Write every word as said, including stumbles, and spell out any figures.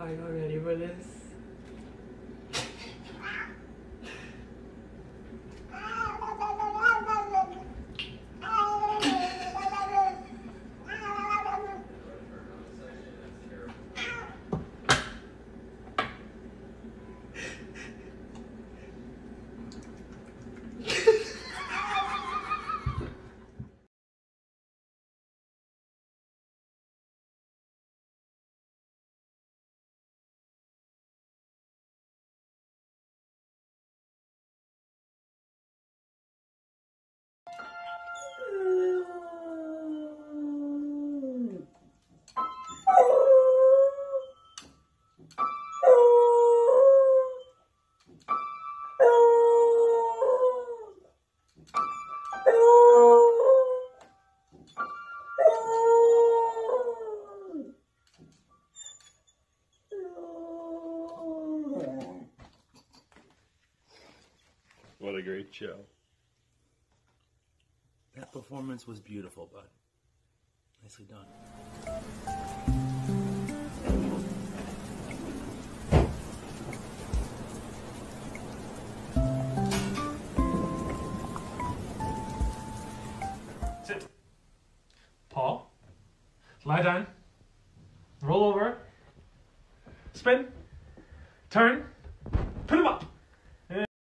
Are you ready for this? What a great show. That performance was beautiful, bud. Nicely done. Paul, lie down, roll over, spin, turn, put him up.